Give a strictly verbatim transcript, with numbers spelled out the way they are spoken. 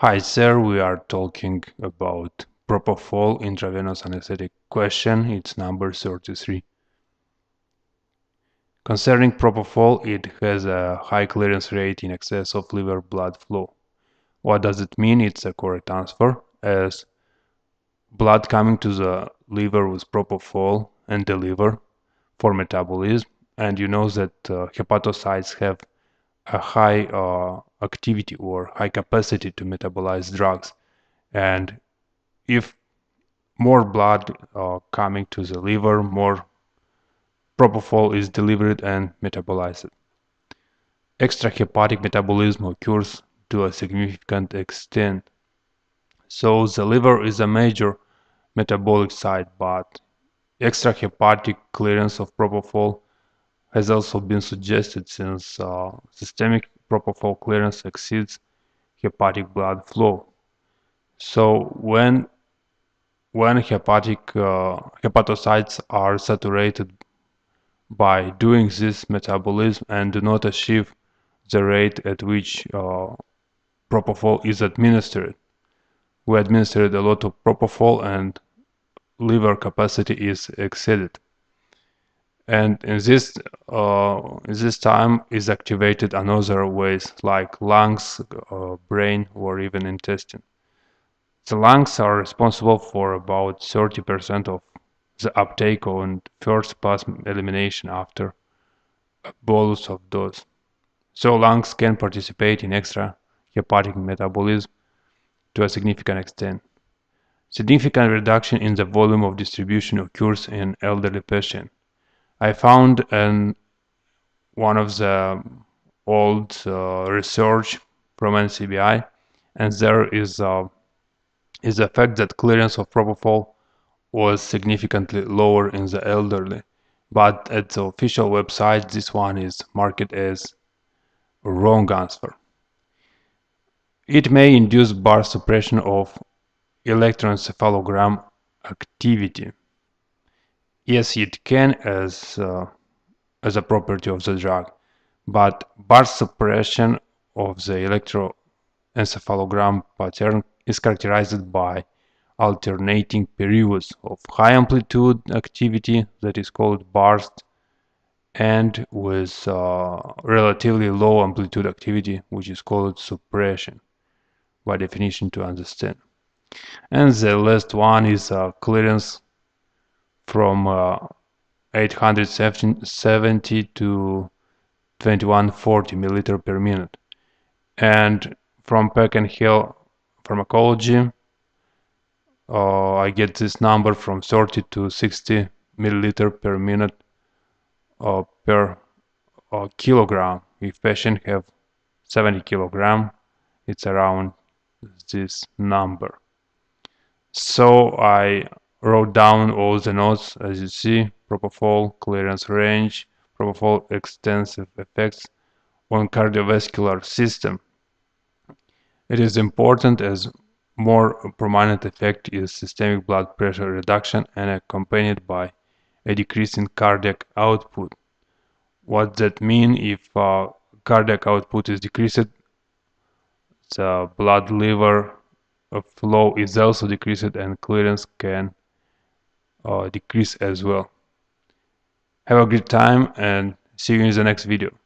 Hi sir, we are talking about propofol intravenous anesthetic question. It's number thirty-three. Concerning propofol, it has a high clearance rate in excess of liver blood flow. What does it mean? It's a correct answer, as blood coming to the liver with propofol and the liver for metabolism, and you know that uh, hepatocytes have a high uh, activity or high capacity to metabolize drugs, and if more blood uh, coming to the liver, more propofol is delivered and metabolized. Extrahepatic metabolism occurs to a significant extent, so the liver is a major metabolic site, but extrahepatic clearance of propofol has also been suggested, since uh, systemic propofol clearance exceeds hepatic blood flow. So when when hepatic uh, hepatocytes are saturated by doing this metabolism and do not achieve the rate at which uh, propofol is administered, we administered a lot of propofol and liver capacity is exceeded. And in this uh, in this time is activated another ways like lungs, uh, brain, or even intestine. The lungs are responsible for about thirty percent of the uptake and first pass elimination after a bolus of dose. So lungs can participate in extra hepatic metabolism to a significant extent. Significant reduction in the volume of distribution occurs in elderly patients. I found an, one of the old uh, research from N C B I, and there is, uh, is the fact that clearance of propofol was significantly lower in the elderly, but at the official website this one is marked as wrong answer. It may induce bar suppression of electroencephalogram activity. Yes, it can, as uh, as a property of the drug, but bar suppression of the electroencephalogram pattern is characterized by alternating periods of high amplitude activity, that is called burst, and with uh, relatively low amplitude activity, which is called suppression, by definition to understand. And the last one is uh, clearance from uh, eight hundred seventy to twenty-one forty milliliter per minute, and from Peck and Hill pharmacology uh, I get this number from thirty to sixty milliliter per minute uh, per uh, kilogram. If patient have seventy kilogram, it's around this number. So I wrote down all the notes, as you see: propofol clearance range, propofol extensive effects on cardiovascular system. It is important as more prominent effect is systemic blood pressure reduction and accompanied by a decrease in cardiac output. What that mean? If uh, cardiac output is decreased, the blood liver flow is also decreased and clearance can Uh, decrease as well. Have a great time and see you in the next video.